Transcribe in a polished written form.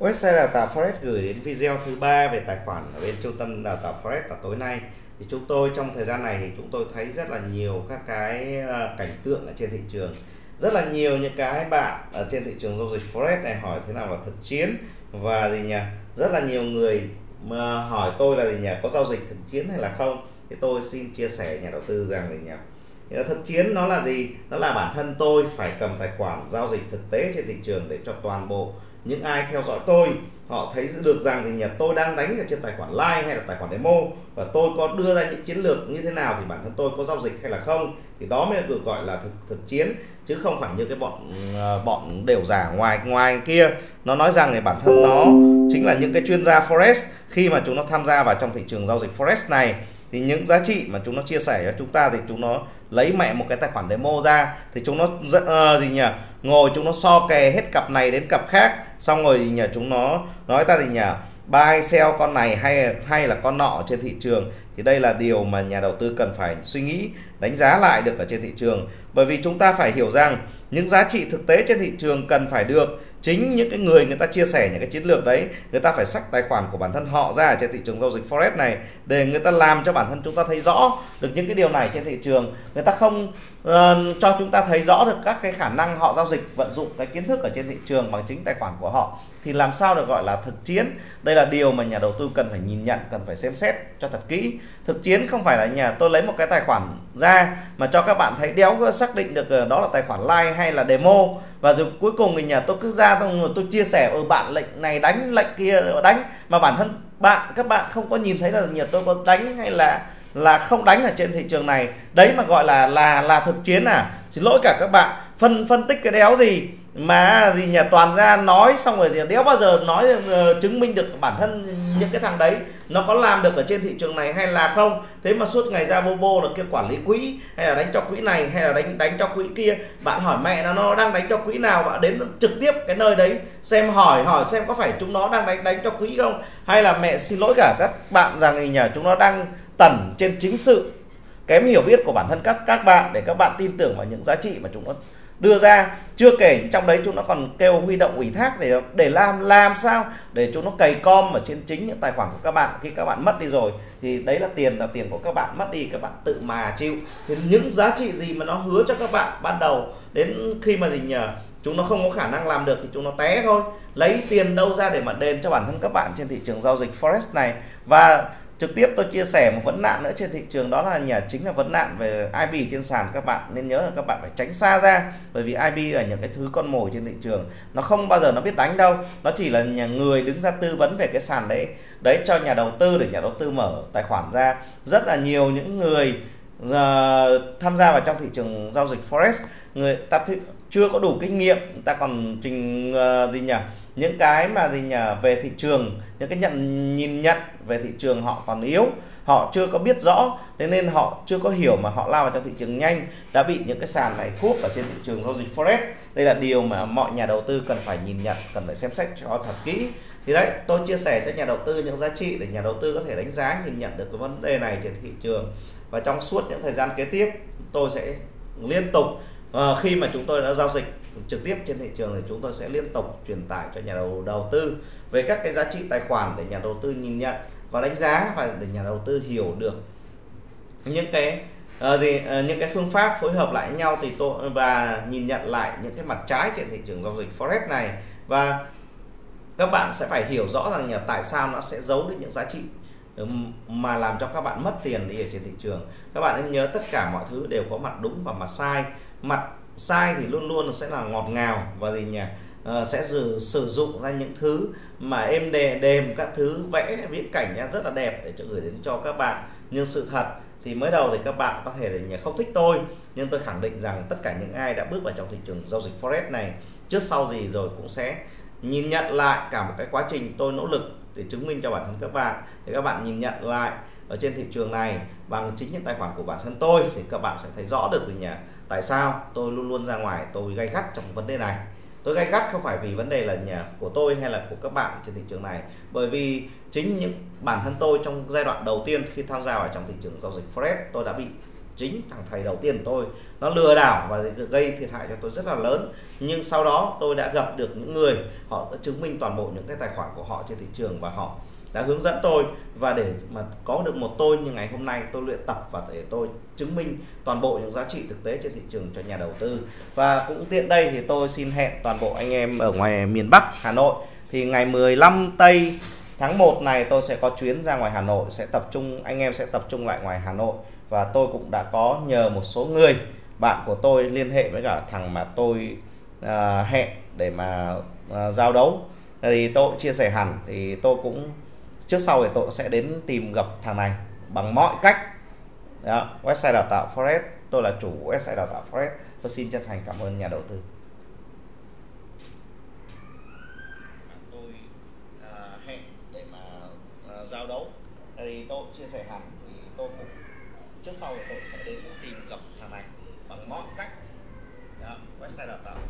Website Đào Tạo Forex gửi đến video thứ 3 về tài khoản ở bên trung tâm Đào Tạo Forex. Và tối nay thì chúng tôi, trong thời gian này thì chúng tôi thấy rất là nhiều các cái cảnh tượng ở trên thị trường, rất là nhiều những cái bạn ở trên thị trường giao dịch Forex này hỏi thế nào là thực chiến và gì nhỉ, rất là nhiều người mà hỏi tôi là gì nhỉ, có giao dịch thực chiến hay là không. Thì tôi xin chia sẻ nhà đầu tư rằng gì nhỉ, thực chiến nó là gì? Nó là bản thân tôi phải cầm tài khoản giao dịch thực tế trên thị trường để cho toàn bộ những ai theo dõi tôi họ thấy được rằng thì nhà tôi đang đánh ở trên tài khoản live hay là tài khoản demo, và tôi có đưa ra những chiến lược như thế nào, thì bản thân tôi có giao dịch hay là không. Thì đó mới được gọi là thực chiến, chứ không phải như cái bọn đều giả ngoài kia nó nói rằng thì bản thân nó chính là những cái chuyên gia forex. Khi mà chúng nó tham gia vào trong thị trường giao dịch forex này thì những giá trị mà chúng nó chia sẻ cho chúng ta thì chúng nó lấy mẹ một cái tài khoản demo ra, thì chúng nó ngồi chúng nó so kè hết cặp này đến cặp khác, xong rồi chúng nó nói ta buy sell con này hay là con nọ trên thị trường. Thì đây là điều mà nhà đầu tư cần phải suy nghĩ, đánh giá lại được ở trên thị trường, bởi vì chúng ta phải hiểu rằng những giá trị thực tế trên thị trường cần phải được chính những cái người ta chia sẻ những cái chiến lược đấy, người ta phải xách tài khoản của bản thân họ ra trên thị trường giao dịch forex này để người ta làm cho bản thân chúng ta thấy rõ được những cái điều này trên thị trường. Người ta không cho chúng ta thấy rõ được các cái khả năng họ giao dịch, vận dụng cái kiến thức ở trên thị trường bằng chính tài khoản của họ, thì làm sao được gọi là thực chiến. Đây là điều mà nhà đầu tư cần phải nhìn nhận, cần phải xem xét cho thật kỹ. Thực chiến không phải là tôi lấy một cái tài khoản ra mà cho các bạn thấy đéo xác định được đó là tài khoản live hay là demo, và rồi cuối cùng thì tôi cứ ra tôi chia sẻ bạn lệnh này đánh, lệnh kia đánh, mà bản thân các bạn không có nhìn thấy là tôi có đánh hay là không đánh ở trên thị trường này. Đấy mà gọi là thực chiến à? Xin lỗi cả các bạn, phân tích cái đéo gì mà toàn ra nói, xong rồi thì đéo bao giờ nói chứng minh được bản thân những cái thằng đấy nó có làm được ở trên thị trường này hay là không. Thế mà suốt ngày ra bobo là kêu quản lý quỹ hay là đánh cho quỹ này hay là đánh cho quỹ kia. Bạn hỏi mẹ nó đang đánh cho quỹ nào, bạn đến trực tiếp cái nơi đấy xem, hỏi xem có phải chúng nó đang đánh cho quỹ không, hay là mẹ xin lỗi cả các bạn rằng chúng nó đang tẩn trên chính sự kém hiểu biết của bản thân các bạn để các bạn tin tưởng vào những giá trị mà chúng nó đưa ra. Chưa kể trong đấy chúng nó còn kêu huy động ủy thác để làm sao để chúng nó cày com ở trên chính những tài khoản của các bạn. Khi các bạn mất đi rồi thì đấy là tiền của các bạn mất đi, các bạn tự mà chịu. Thì những giá trị gì mà nó hứa cho các bạn ban đầu, đến khi mà chúng nó không có khả năng làm được thì chúng nó té thôi. Lấy tiền đâu ra để mà đền cho bản thân các bạn trên thị trường giao dịch forex này? Và trực tiếp tôi chia sẻ một vấn nạn nữa trên thị trường, đó là chính là vấn nạn về IB trên sàn. Các bạn nên nhớ là các bạn phải tránh xa ra, bởi vì IB là những cái thứ con mồi trên thị trường, nó không bao giờ nó biết đánh đâu, nó chỉ là người đứng ra tư vấn về cái sàn đấy cho nhà đầu tư để nhà đầu tư mở tài khoản ra. Rất là nhiều những người tham gia vào trong thị trường giao dịch forex, người ta chưa có đủ kinh nghiệm, người ta còn những cái về thị trường, những cái nhìn nhận về thị trường họ còn yếu, họ chưa có biết rõ, thế nên họ chưa có hiểu mà họ lao vào trong thị trường nhanh, đã bị những cái sàn này cuốc ở trên thị trường giao dịch forex. Đây là điều mà mọi nhà đầu tư cần phải nhìn nhận, cần phải xem xét cho thật kỹ. Thì đấy, tôi chia sẻ cho nhà đầu tư những giá trị để nhà đầu tư có thể đánh giá, nhìn nhận được cái vấn đề này trên thị trường. Và trong suốt những thời gian kế tiếp, tôi sẽ liên tục khi mà chúng tôi đã giao dịch trực tiếp trên thị trường thì chúng tôi sẽ liên tục truyền tải cho nhà đầu tư về các cái giá trị tài khoản để nhà đầu tư nhìn nhận và đánh giá, và để nhà đầu tư hiểu được những cái phương pháp phối hợp lại nhau thì và nhìn nhận lại những cái mặt trái trên thị trường giao dịch forex này. Và các bạn sẽ phải hiểu rõ rằng tại sao nó sẽ giấu được những giá trị mà làm cho các bạn mất tiền đi ở trên thị trường. Các bạn nên nhớ tất cả mọi thứ đều có mặt đúng và mặt sai. Mặt sai thì luôn luôn sẽ là ngọt ngào và sẽ sử dụng ra những thứ mà em đềm, các thứ vẽ viễn cảnh rất là đẹp để gửi đến cho các bạn. Nhưng sự thật thì mới đầu thì các bạn có thể là không thích tôi, nhưng tôi khẳng định rằng tất cả những ai đã bước vào trong thị trường giao dịch forex này trước sau gì rồi cũng sẽ nhìn nhận lại cả một cái quá trình tôi nỗ lực để chứng minh cho bản thân các bạn. Để các bạn nhìn nhận lại ở trên thị trường này bằng chính những tài khoản của bản thân tôi thì các bạn sẽ thấy rõ được tại sao tôi luôn luôn ra ngoài, tôi gay gắt trong vấn đề này. Tôi gay gắt không phải vì vấn đề là của tôi hay là của các bạn trên thị trường này, bởi vì chính những bản thân tôi trong giai đoạn đầu tiên khi tham gia vào trong thị trường giao dịch forex, tôi đã bị chính thằng thầy đầu tiên của tôi, nó lừa đảo và gây thiệt hại cho tôi rất là lớn. Nhưng sau đó tôi đã gặp được những người họ đã chứng minh toàn bộ những cái tài khoản của họ trên thị trường, và họ đã hướng dẫn tôi, và để mà có được một tôi như ngày hôm nay, tôi luyện tập và để tôi chứng minh toàn bộ những giá trị thực tế trên thị trường cho nhà đầu tư. Và cũng tiện đây thì tôi xin hẹn toàn bộ anh em ở ngoài miền Bắc Hà Nội thì ngày 15 Tây tháng 1 này tôi sẽ có chuyến ra ngoài Hà Nội, sẽ tập trung, anh em sẽ tập trung lại ngoài Hà Nội. Và tôi cũng đã có nhờ một số người bạn của tôi liên hệ với cả thằng mà tôi hẹn để mà giao đấu, thì tôi chia sẻ hẳn, thì tôi cũng trước sau thì tôi sẽ đến tìm gặp thằng này bằng mọi cách. Đó, website Đào Tạo Forex, tôi là chủ website Đào Tạo Forex. Tôi xin chân thành cảm ơn nhà đầu tư. Tôi hẹn để mà giao đấu, thì tôi chia sẻ hẳn, thì tôi cũng trước sau thì tôi sẽ đến tìm gặp thằng này bằng mọi cách. Đó, website Đào Tạo